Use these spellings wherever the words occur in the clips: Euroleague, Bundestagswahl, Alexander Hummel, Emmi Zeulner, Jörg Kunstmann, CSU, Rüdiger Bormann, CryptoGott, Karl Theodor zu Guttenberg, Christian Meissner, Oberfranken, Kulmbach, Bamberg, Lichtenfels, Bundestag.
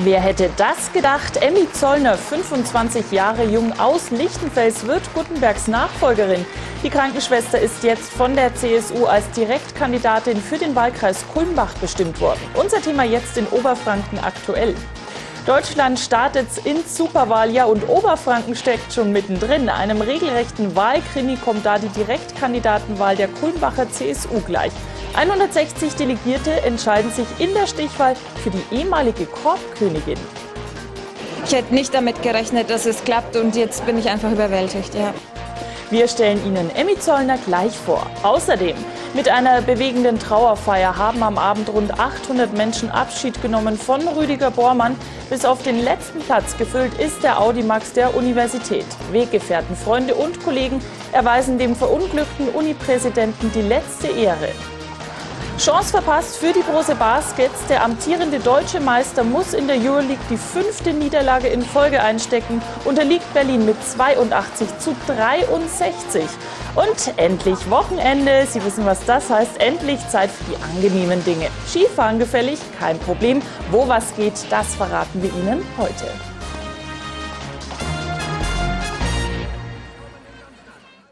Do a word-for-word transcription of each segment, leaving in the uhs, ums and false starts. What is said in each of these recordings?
Wer hätte das gedacht? Emmi Zeulner, fünfundzwanzig Jahre jung aus Lichtenfels, wird Guttenbergs Nachfolgerin. Die Krankenschwester ist jetzt von der C S U als Direktkandidatin für den Wahlkreis Kulmbach bestimmt worden. Unser Thema jetzt in Oberfranken aktuell. Deutschland startet ins Superwahljahr und Oberfranken steckt schon mittendrin. Einem regelrechten Wahlkrimi kommt da die Direktkandidatenwahl der Kulmbacher C S U gleich. hundertsechzig Delegierte entscheiden sich in der Stichwahl für die ehemalige Korbkönigin. Ich hätte nicht damit gerechnet, dass es klappt, und jetzt bin ich einfach überwältigt. Ja. Wir stellen Ihnen Emmi Zeulner gleich vor. Außerdem, mit einer bewegenden Trauerfeier haben am Abend rund achthundert Menschen Abschied genommen von Rüdiger Bormann. Bis auf den letzten Platz gefüllt ist der Audimax der Universität. Weggefährten, Freunde und Kollegen erweisen dem verunglückten Unipräsidenten die letzte Ehre. Chance verpasst für die große Baskets. Der amtierende deutsche Meister muss in der Euroleague die fünfte Niederlage in Folge einstecken. Unterliegt Berlin mit zweiundachtzig zu dreiundsechzig. Und endlich Wochenende. Sie wissen, was das heißt. Endlich Zeit für die angenehmen Dinge. Skifahren gefällig? Kein Problem. Wo was geht, das verraten wir Ihnen heute.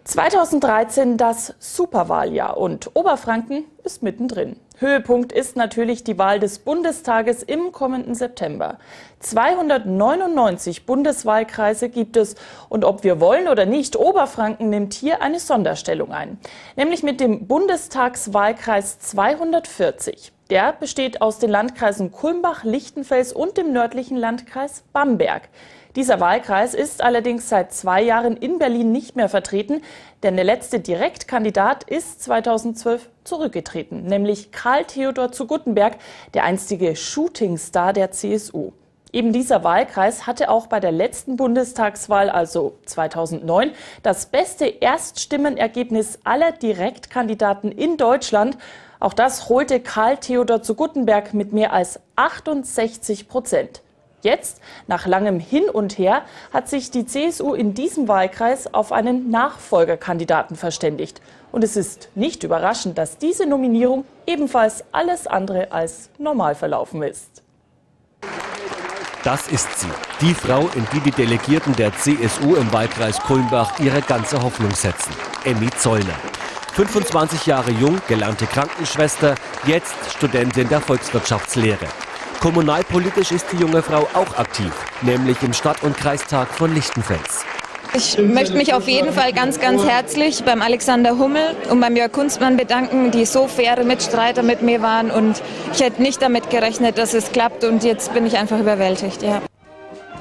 zweitausenddreizehn das Superwahljahr und Oberfranken ist mittendrin. Höhepunkt ist natürlich die Wahl des Bundestages im kommenden September. zweihundertneunundneunzig Bundeswahlkreise gibt es, und ob wir wollen oder nicht, Oberfranken nimmt hier eine Sonderstellung ein. Nämlich mit dem Bundestagswahlkreis zweihundertvierzig. Der besteht aus den Landkreisen Kulmbach, Lichtenfels und dem nördlichen Landkreis Bamberg. Dieser Wahlkreis ist allerdings seit zwei Jahren in Berlin nicht mehr vertreten, denn der letzte Direktkandidat ist zweitausendzwölf zurückgetreten, nämlich Karl Theodor zu Guttenberg, der einstige Shootingstar der C S U. Eben dieser Wahlkreis hatte auch bei der letzten Bundestagswahl, also zweitausendneun, das beste Erststimmenergebnis aller Direktkandidaten in Deutschland. Auch das holte Karl Theodor zu Guttenberg mit mehr als achtundsechzig Prozent. Jetzt, nach langem Hin und Her, hat sich die C S U in diesem Wahlkreis auf einen Nachfolgerkandidaten verständigt. Und es ist nicht überraschend, dass diese Nominierung ebenfalls alles andere als normal verlaufen ist. Das ist sie, die Frau, in die die Delegierten der C S U im Wahlkreis Kulmbach ihre ganze Hoffnung setzen. Emmi Zeulner. fünfundzwanzig Jahre jung, gelernte Krankenschwester, jetzt Studentin der Volkswirtschaftslehre. Kommunalpolitisch ist die junge Frau auch aktiv, nämlich im Stadt- und Kreistag von Lichtenfels. Ich möchte mich auf jeden Fall ganz, ganz herzlich beim Alexander Hummel und beim Jörg Kunstmann bedanken, die so faire Mitstreiter mit mir waren, und ich hätte nicht damit gerechnet, dass es klappt, und jetzt bin ich einfach überwältigt. Ja.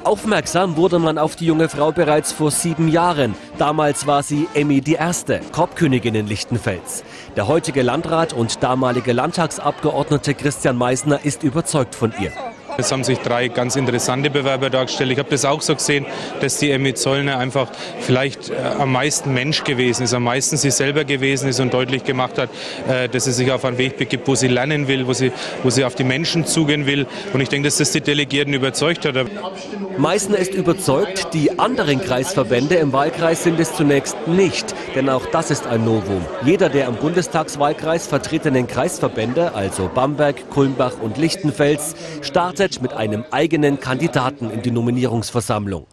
Aufmerksam wurde man auf die junge Frau bereits vor sieben Jahren. Damals war sie Emmi die Erste, Korbkönigin in Lichtenfels. Der heutige Landrat und damalige Landtagsabgeordnete Christian Meissner ist überzeugt von ihr. Es haben sich drei ganz interessante Bewerber dargestellt. Ich habe das auch so gesehen, dass die Emmi Zeulner einfach vielleicht äh, am meisten Mensch gewesen ist, am meisten sie selber gewesen ist und deutlich gemacht hat, äh, dass sie sich auf einen Weg begibt, wo sie lernen will, wo sie, wo sie auf die Menschen zugehen will. Und ich denke, dass das die Delegierten überzeugt hat. Meissner ist überzeugt, die anderen Kreisverbände im Wahlkreis sind es zunächst nicht. Denn auch das ist ein Novum. Jeder der im Bundestagswahlkreis vertretenen Kreisverbände, also Bamberg, Kulmbach und Lichtenfels, startet mit einem eigenen Kandidaten in die Nominierungsversammlung.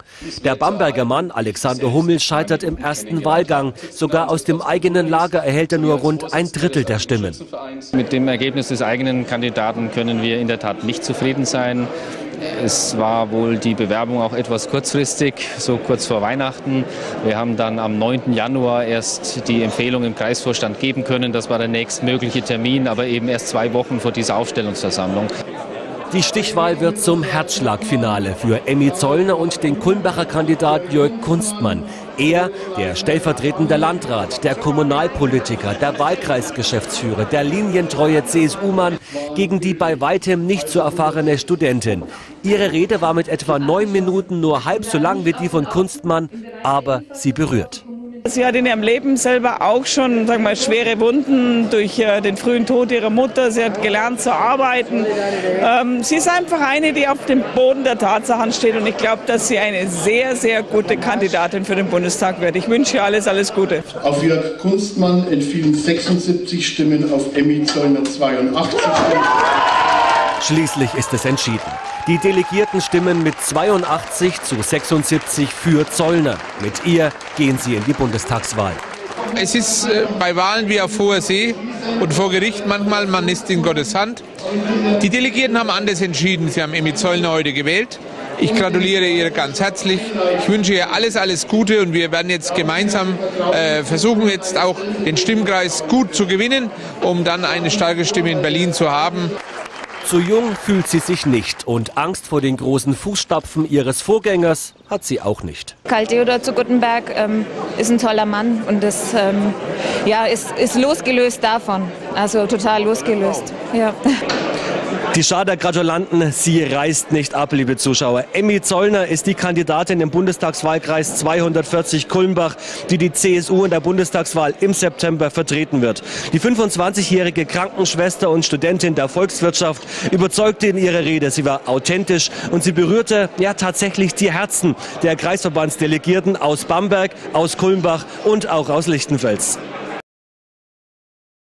Der Bamberger Mann Alexander Hummel scheitert im ersten Wahlgang. Sogar aus dem eigenen Lager erhält er nur rund ein Drittel der Stimmen. Mit dem Ergebnis des eigenen Kandidaten können wir in der Tat nicht zufrieden sein. Es war wohl die Bewerbung auch etwas kurzfristig, so kurz vor Weihnachten. Wir haben dann am neunten Januar erst die Empfehlung im Kreisvorstand geben können. Das war der nächstmögliche Termin, aber eben erst zwei Wochen vor dieser Aufstellungsversammlung. Die Stichwahl wird zum Herzschlagfinale für Emmi Zeulner und den Kulmbacher Kandidat Jörg Kunstmann. Er, der stellvertretende Landrat, der Kommunalpolitiker, der Wahlkreisgeschäftsführer, der linientreue C S U-Mann gegen die bei weitem nicht so erfahrene Studentin. Ihre Rede war mit etwa neun Minuten nur halb so lang wie die von Kunstmann, aber sie berührt. Sie hat in ihrem Leben selber auch schon, sagen wir mal, schwere Wunden durch äh, den frühen Tod ihrer Mutter. Sie hat gelernt zu arbeiten. Ähm, sie ist einfach eine, die auf dem Boden der Tatsachen steht. Und ich glaube, dass sie eine sehr, sehr gute Kandidatin für den Bundestag wird. Ich wünsche ihr alles, alles Gute. Auf Jörg Kunstmann entfielen sechsundsiebzig Stimmen, auf Emmi Zeulner zweiundachtzig Stimmen. Schließlich ist es entschieden. Die Delegierten stimmen mit zweiundachtzig zu sechsundsiebzig für Zeulner. Mit ihr gehen sie in die Bundestagswahl. Es ist bei Wahlen wie auf hoher See und vor Gericht manchmal, man ist in Gottes Hand. Die Delegierten haben anders entschieden. Sie haben Emmi Zeulner heute gewählt. Ich gratuliere ihr ganz herzlich. Ich wünsche ihr alles, alles Gute und wir werden jetzt gemeinsam äh, versuchen, jetzt auch den Stimmkreis gut zu gewinnen, um dann eine starke Stimme in Berlin zu haben. Zu jung fühlt sie sich nicht und Angst vor den großen Fußstapfen ihres Vorgängers hat sie auch nicht. Karl Theodor zu Guttenberg ähm, ist ein toller Mann und das, ähm, ja, ist, ist losgelöst davon, also total losgelöst. Ja. Die Schar der Gratulanten, sie reißt nicht ab, liebe Zuschauer. Emmi Zeulner ist die Kandidatin im Bundestagswahlkreis zweihundertvierzig Kulmbach, die die C S U in der Bundestagswahl im September vertreten wird. Die fünfundzwanzigjährige Krankenschwester und Studentin der Volkswirtschaft überzeugte in ihrer Rede. Sie war authentisch und sie berührte ja tatsächlich die Herzen der Kreisverbandsdelegierten aus Bamberg, aus Kulmbach und auch aus Lichtenfels.